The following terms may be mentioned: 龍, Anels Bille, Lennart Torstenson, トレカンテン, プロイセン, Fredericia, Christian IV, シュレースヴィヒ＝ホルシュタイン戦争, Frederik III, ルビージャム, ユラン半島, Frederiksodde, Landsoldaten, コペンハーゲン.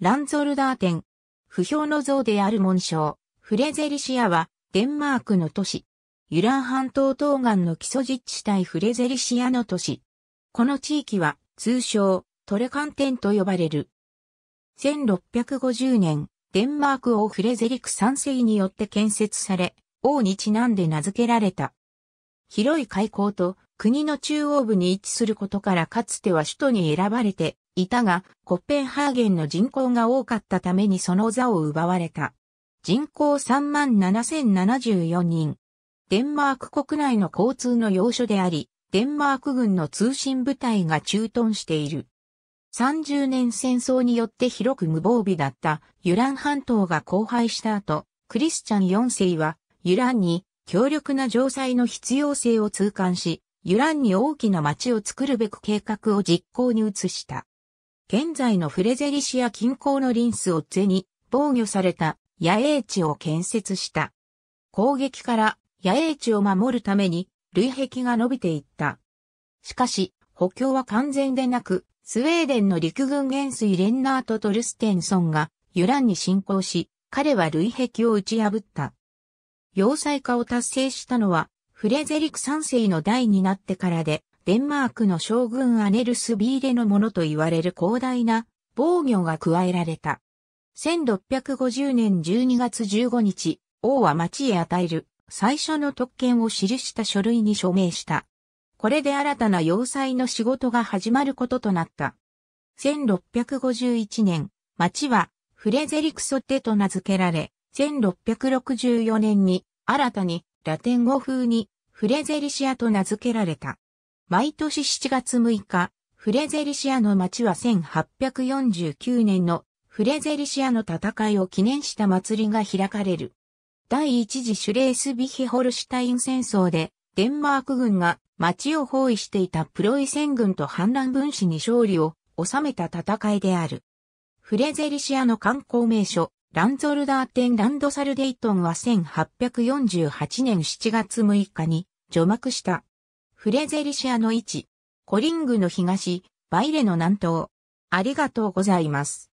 ランツォルダーテン、不評の像である紋章、フレゼリシアは、デンマークの都市。ユラン半島東岸の基礎実地帯フレゼリシアの都市。この地域は、通称、トレカンテンと呼ばれる。1650年、デンマーク王フレゼリク3世によって建設され、王にちなんで名付けられた。広い海溝と国の中央部に位置することからかつては首都に選ばれていたが、コッペンハーゲンの人口が多かったためにその座を奪われた。人口 37,074 人。デンマーク国内の交通の要所であり、デンマーク軍の通信部隊が駐屯している。30年戦争によって広く無防備だったユラン半島が荒廃した後、クリスチャン4世はユランに強力な城塞の必要性を痛感し、ユランに大きな町を作るべく計画を実行に移した。現在のフレゼリシア近郊のリンスをゼに防御された野営地を建設した。攻撃から野営地を守るために、塁壁が伸びていった。しかし、補強は完全でなく、スウェーデンの陸軍元帥レンナート・トルステンソンがユランに侵攻し、彼は塁壁を打ち破った。要塞化を達成したのは、フレゼリク3世の代になってからで、デンマークの将軍アネルス・ビーレのものと言われる広大な防御が加えられた。1650年12月15日、王は町へ与える。最初の特権を記した書類に署名した。これで新たな要塞の仕事が始まることとなった。1651年、町はフレゼリクソテと名付けられ、1664年に新たにラテン語風にフレゼリシアと名付けられた。毎年7月6日、フレゼリシアの町は1849年のフレゼリシアの戦いを記念した祭りが開かれる。第一次シュレースヴィヒホルシュタイン戦争でデンマーク軍が町を包囲していたプロイセン軍と反乱分子に勝利を収めた戦いである。フレゼリシアの観光名所ランツォルダーテンランドサルデイトンは1848年7月6日に除幕した。フレゼリシアの位置、コリングの東、バイレの南東。ありがとうございます。